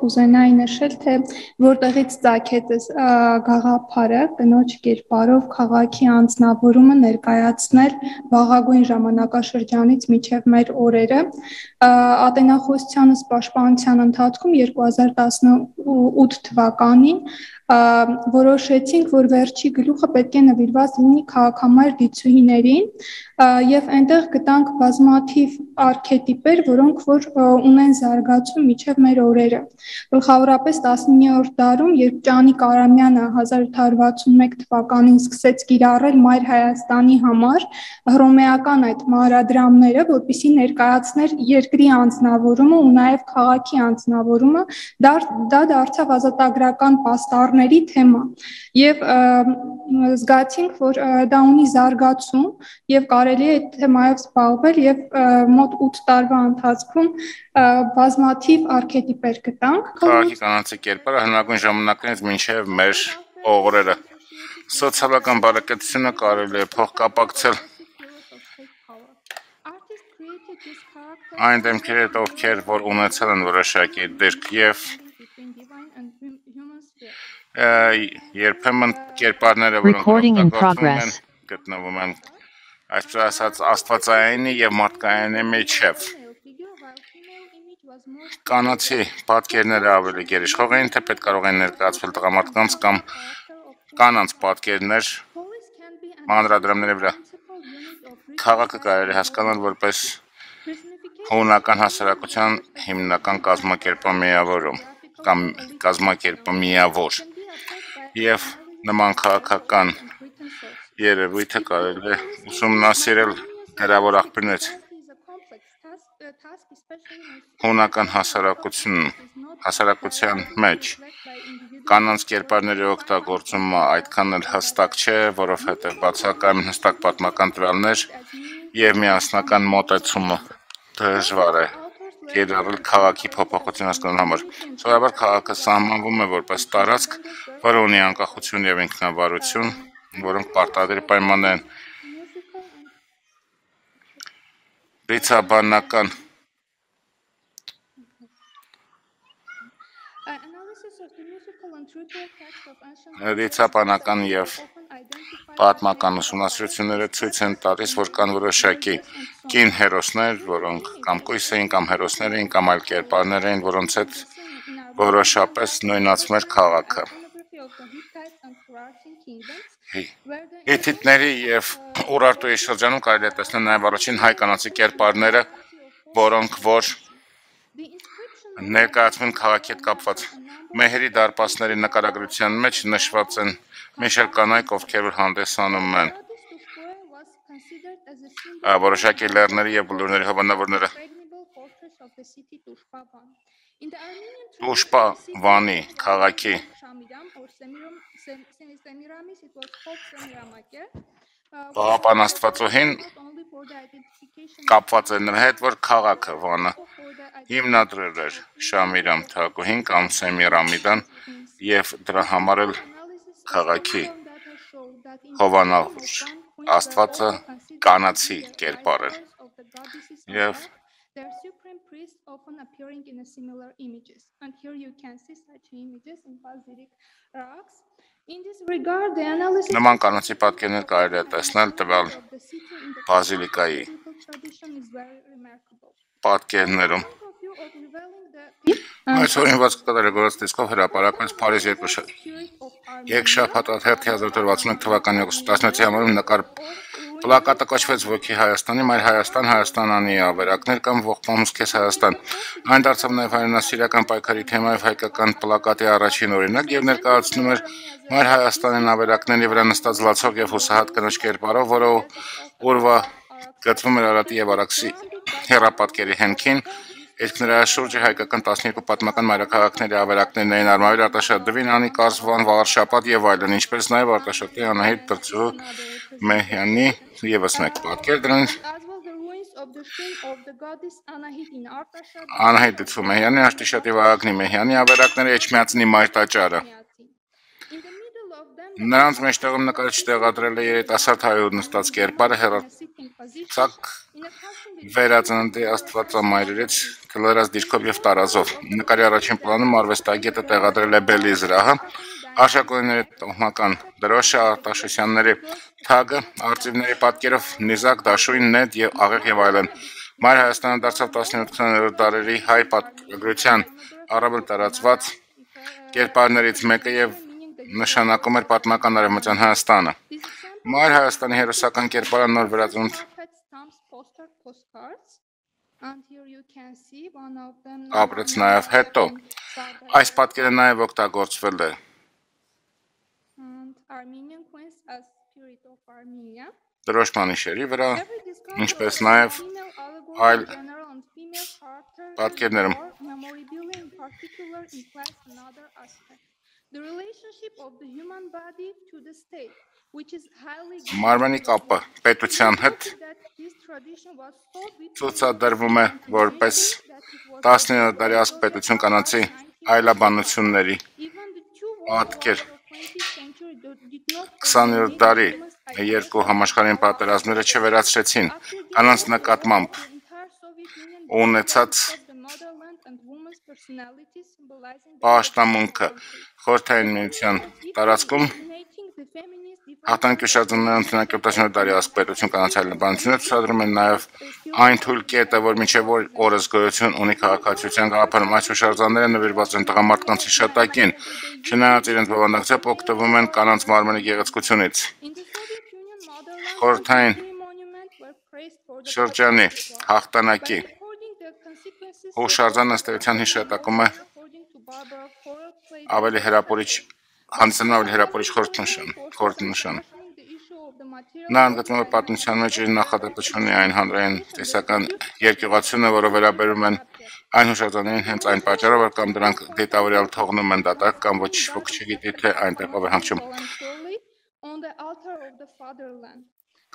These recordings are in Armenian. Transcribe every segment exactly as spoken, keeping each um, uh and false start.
կուզենայի նշել, թե որտեղից ծագեց այս գաղափարը կնոջ կերպարով քաղաքի անձնավորումը ներկայացնել վաղագույն ժամանակաշրջանից մինչև մեր օրերը։ Ատենախոսությանս պաշտպանության ընթացքում երկու հազար տասնութ թվականին որոշեցինք, որ վերջի գլուխը պետք է նվիրված լինի քաղաքամայր դիցուհիներին և այնտեղ գտանք բազմաթիվ արքետիպեր, որոնք որ ունեն զարգացում մինչև մեր օրերը։ Գլխավորապես տասնիններորդ դարում, երբ Ճանիկ Արամյանը հազար οթարյա վաթսունմեկ թվականին սկսեց կիրառել Մայր Հայաստանի համար հռոմեական այդ մահարադրամները, որպեսզի ներկայացներ երկրի անձնավորումը ու նաև քաղաքի անձնավորումը, դա դարձավ ազատագրական պաստառ թեմա և զգացինք, որ դա ունի զարգացում և կարելի է թեմայով զբաղվել և մոտ ութ տարվա ընթացքում բազմաթիվ արքետիպեր գտանք։ Քաղաքի կանանցի կերպարը հնագույն ժամանակներից մինչև մեր օրերը։ Սոցիալական բարեկեցությունը կարելի է փոխկապակցել այն դեմքերի հետ, ովքեր որ ունեցել են որոշակի դիրք և երբեմն կերպարները, որոնք օգտագործվում են, գտնվում են այսպես ասած աստվածայինի և մարդկայինի միջև։ Կանացի պատկերները ավելի գերիշխող էին, թե պետք կարող են ներկայացվել տղամարդկանց կամ կանանց պատկերներ մանրադրամների վրա։ Քաղաքը կարելի հասկանալ որպես հունական հասարակության հիմնական կազմակերպամիավորում կամ կազմակերպամիավոր։ Եվ նման քաղաքական երևույթը կարելի է ուսումնասիրել դրավոր աղբյուրից։ Հունական հասարակության մեջ կանանց կերպարների օգտագործումը այդքան էլ հստակ չէ, որովհետև բացակայում են հստակ պատմական տվյալներ և միասնական մոտեցումը դժվար է կիրառել քաղաքի փոփոխություն հասկանալու համար։ Սովորաբար քաղաքը սահմանվում է որպես տարածք, որը ունի անկախություն և ինքնավարություն, որոնք պարտադիր պայմաններ են։ Ռիցաբանական Ռիցաբանական և պատմական ուսումնասիրությունները ցույց են տալիս, որ կան որոշակի կին հերոսներ, որոնք կամ կույս էին, կամ հերոսներ էին, կամ այլ կերպարներ էին, որոնց հետ որոշապես նույնացվում էր քաղաքը։ Հիթիթների և Ուրարտուի շրջանում կարելի է տեսնել նաև առաջին հայ կանացի կերպարները, որոնք որ ներկայացվում քաղաքի հետ կապված։ Մեհերի դարպասների նկարագրության մեջ նշված են մի շարք կանայք, ովքեր որ հանդեսանում են որոշակի լեռների և բլուրների հովանավորները։ Տուշպա Վանի քաղաքի Պապան Աստվածուհին կապված է նրա հետ, որ քաղաքը Վանը հիմնադրել էր Շամիրամ թագուհին կամ Սեմիրամիդան և դրա համար էլ քաղաքի հովանավոր Աստվածը կանացի կերպար էր և նման կանացի պատկերներ կարելի է տեսնել տվյալ բազիլիկայի պատկերներում։ Այսօր ինված կատարելագործ դիսկով հրապարակվեց Փարիզ երկշաբաթ հերթի հազար οթարյա վաթսունեկ թվականի օգոստի տասնեցի համարում նկար պլակատը կոչվեց «Ոգի Հայաստանի», «Մայր Հայաստան», «Հայաստանանի ավերակներ» կամ «Ողբամուս քեզ Հայաստան»։ Այն դարձավ նաև հայրենասիրական պայքարի թեմայով հայկական պլակատի առաջին օրինակ և ներկայացնում էր «Մայր Հայաստանին» ավերակների վրա նստած լացող և հուսահատ կնոջ կերպարով, որը օրվագծվում էր Արարատի և Արաքսի հեռապատկերի հենքին, իսկ նրա շուրջը հայկական տասներկու պատմական մայրաքաղաքների ավերակներն էին Արմավիր, Արտաշատ, Դվին, Անի, Կարզվան, Վաղարշապատ և այլն, ինչպես նաև Արտաշատի Անահիտ Դրձուհմեհյանի ևս մեկ պատկեր, դրանց Անահիտ Դրձուհմեհյանի, Արտաշատի Վահագնի Մեհյանի ավերակները, Էջմիածնի մայր տաճարը։ Նրանց մեջտեղում նկարիչ տեղադրել է երիտասարդ հայրենաստ կերպարը հեռացակ վերածննդի աստվածամայրերից կլորած դիրքով և տարազով։ Նկարի առաջին պլանում արվեստագետը տեղադրել է բելի զրահը, Արշակունիների տոհմական դրոշը, Արտաշեսյանների թագը, արծիվների պատկերով նիզակ, դաշույն, նետ և աղեղ և այլն։ Մայր Հայաստանը դարձավ տասնյոթերորդ դարերի հայ պատմագրության առավել տարածված կերպարներից մեկը և նշանակում էր պատմական արևմտյան Հայաստանը։ Մայր Հայաստանի հերոսական կերպարը նոր վերածնունդ ապրեց նաև հետո։ Այս պատկերը նաև օգտագործվել է դրոշմանիշերի վրա, ինչպես նաև այլ պատկերներում։ Մարմնի կապը պետության հետ ցուցադրվում է որպես տասնյոթ դարյաս պետություն կանացի այլաբանությունների պատկեր։ քսաներորդ դարի երկու համաշխարհային պատերազմները չվերացրեցին կանանց նկատմամբ ունեցած պաշտամունքը խորհրդային միության տարածքում հատանկյուշաձմնային տասնյոթ դարի ասպետություն կանանց այլաբանությունը ցուցադրում են նաև այն թույլ կետը, որ մինչև օրս գոյություն ունի քաղաքացիության գաղափարում։ Այս հուշարձանները նվիրված են տղամարդկանց հիշատակին, չնայած իրենց բովանդակությամբ օգտվում են կանանց մարմնի գեղեցկությունից։ Խորհրդային շրջանի հաղթանակի հուշարձանը ըստ էության հիշատակում է ավելի հրապուրիչ Հանձնարարվել հրապարիչ խորհրդանշան։ Նա ընդգծում է պատմության մեջ իր նախադեպությունը այն հանրային տեսական երկյուղացիոնը, որը վերաբերում են այն հուշարձաններին հենց այն պատճառով, որ կամ դրանք դիտավորյալ թողնում են դատարկ, կամ ոչ ոք չգիտի, թե այնտեղ ով է հանգչում։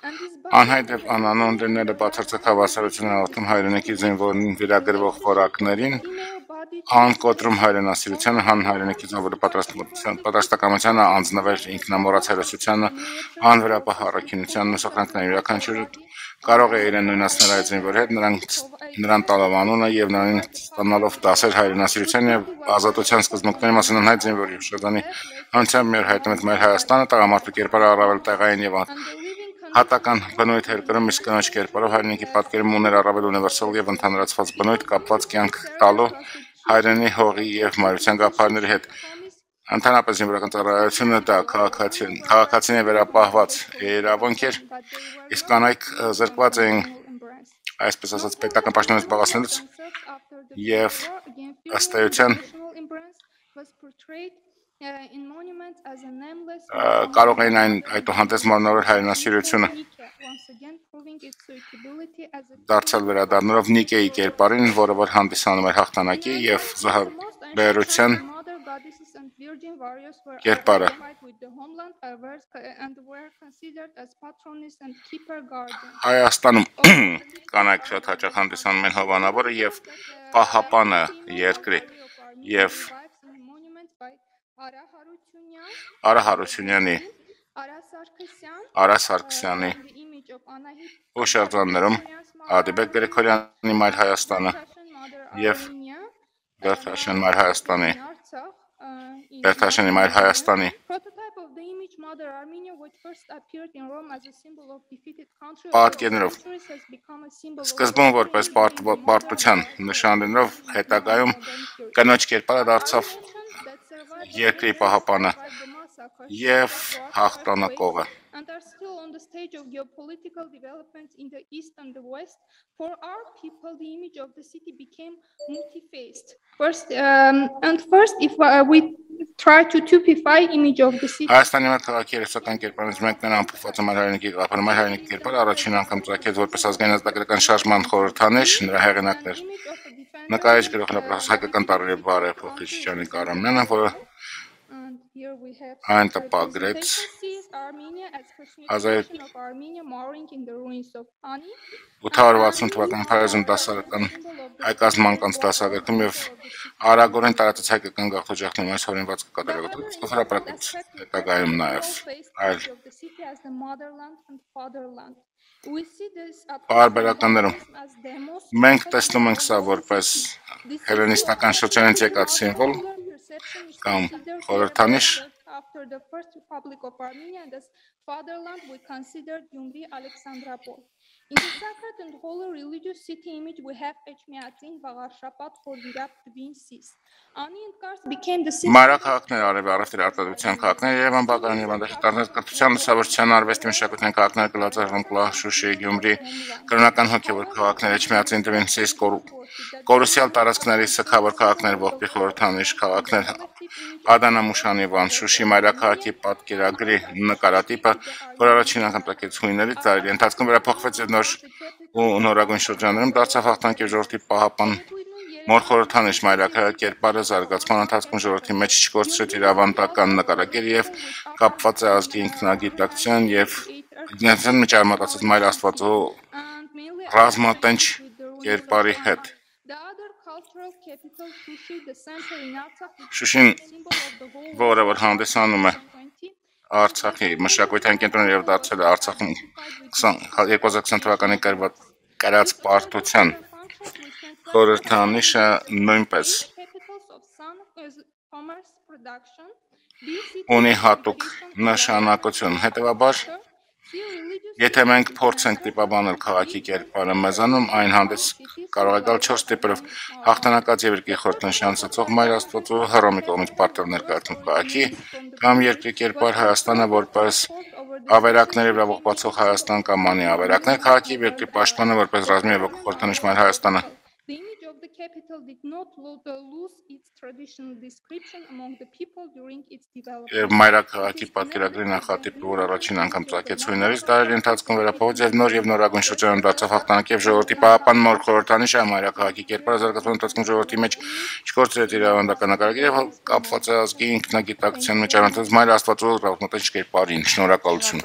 Անհայտ և անանուն լինելը բացարձակ հավասարություն է հաղորդում հայրենիքի զինվորին վիրագրվող որակներին, անկոտրում հայրենասիրությանը, հանհայրենիքի զինվորի պատրաստակամությանը, անձնավեր ինքնամոռաց հերոսությանը, անվերապահ առաքինությանն ու սխրանքներին։ Յուրաքանչյուրը կարող է իրեն նույնացնել այդ զինվորի հետ, նրան տալով անունը և նրան տանալով դասեր հայրենասիրության և ազատության սկզբունքների մասին։ Անհայտ զինվորի հուշարձանի հանությամբ արտահայտվում է մեր Հայաստանը, տղամարդու կերպարը առավել տեղային և հատական բնույթ էր կրում, իսկ կնոջ կերպարով հայրենիքի պատկերում ուներ առավել ունիվերսալ և ընդհանրացված բնույթ, կապված կյանք տալու հայրենի հողի և մայրության գաղափարների հետ։ Ընդհանրապես զինվորական ծառայությունը դա քաղաքացին վերապահված իրավունք էր, իսկ կանայք զրկված էին, այսպես ասած, պետական պաշտոնից զբաղեցնելուց և ըստ էության կարող էին այն այդուհանդերձ մարմնավորել հայրենասիրությունը, դարձյալ վերադառնալով Նիկեի կերպարին, որը որ հանդիսանում էր հաղթանակի և զոհաբերության կերպարը։ Հայաստանում կանայք շատ հաճախ հանդիսանում են հովանավորը և պահապանը երկրի և Արա Հարությունյանի, Արա Սարգսյանի հուշարձաններում Ադիբեկ Գրիգորյանի Մայր Հայաստանը և Բերդաշեն Մայր Հայաստանի, Բերդաշենի Մայր Հայաստանի պատկերներով, սկզբում որպես պարտության նշաններով, հետագայում կնոջ կերպարը դարձավ երկրի պահապանը և հաղթանակողը։ Հայաստանի մեր քաղաքի հերոսական կերպարներից մեկն էր ամփոփված է մեր հայրենիքի գաղափարը։ Մեր հայրենիքի կերպարը առաջին անգամ ծագեց որպես ազգային ազատագրական շարժման խորհրդանիշ, նրա հեղինակն էր նկարիչ, գրող, հրապարակախոս, հայկական տառերի բարեփոխիչ Ջանիկ Արամյանը, որը այն տպագրեց oთხհարյուր վաթսուն թվականի Փարիզում դասարական հայ-կազմանկանց դասագրքում և արագորեն տարածեց հայկական գաղթօջախներում այս հորինվածքը կատարելագործվեց հրապարակից հետագայում նաև այլ պարբերականներում։ Մենք տեսնում ենք սա որպես հելենիստական շրջանից եկած սիմվոլ կամ խորհրդանիշ։ After the First Republic of Armenia and as fatherland, we considered Gyumri Alexandropol. In the sacred and holy religious city image, we have Echmiadzin, Baghashrapat, Khordirab, twin cities. Ani and Kars became the city. Mara քաղաքներ, արևի առևտրի արտադրության քաղաքներ, Երևան, Բաքվան, Հիվանդի շտաբներ, կրթության, լուսավորության, արվեստի մշակութային քաղաքներ, Գլաձարան, Կլահ, Շուշի, Գյումրի, կրոնական հոգևոր քաղաքներ, Echmiadzin, twin cities, Կորուսյալ տարածքների սքավոր քաղաքներ, ողբի խորհրդանիշ քաղաքներ, Ադանամուշանի վան, Շուշի մայրաքաղաքի պատկերագրի նկարատիպը, որ առաջին անգամ տակեց հույների տարիների ընթացքում վերափոխվեց և նոր ու նորագույն շրջաններում դարձավ հաղթանքի ժողովրդի պահապան մոր խորհրդանիշ մայրաքաղաքի կերպարը զարգացման ընթացքում ժողովրդի մեջ չկորցրեց իր ավանդական նկարագիրը և կապված է ազգի ինքնագիտակցության և գիտության մեջ արմատացած մայր աստվածո ռազմատենչ կերպարի հետ։ Շուշին, որը որ հանդեսանում է Արցախի մշակութային կենտրոնը և դարձել է Արցախում երկու հազար քսան թվականին կրված պարտության խորհրդանիշը նույնպես ունի հատուկ նշանակություն, հետևաբար եթե մենք փորձենք տիպաբանել քաղաքի կերպարը մեզանում, այն հանդես կարող է գալ չորս տիպերով հաղթանակած և երկրի խորհրդանշան ցուցող մայր աստվածու Հռոմի կողմից պարտեւ ներկայացնում քաղաքի կամ երկրի կերպար Հայաստանը որպես ավերակների վրա ողբացող Հայաստան կամ անի ավերակներ քաղաքի և երկրի պաշտպանը որպես ռազմի և խորհրդանշ մայր Հայաստանը։ The capital did not lose its traditional description among the people during its development. Մայրաքաղաքի պատկերագրի նախատիպը, որ առաջին անգամ ծագեց հույներից, տարիների ընթացքում վերափոխվեց և նոր և նորագույն շրջանում դարձավ հաղթանակ և ժողովրդի պահապան մոր խորհրդանիշը մայրաքաղաքի կերպարը զարգացման ընթացքում ժողովրդի մեջ չկորցրեց իր ավանդական նկարագիրը և կապված է ազգի ինքնագիտակցության մեջ արմատված մայր աստվածու ռազմատենչ կերպարին։ Շնորհակալություն։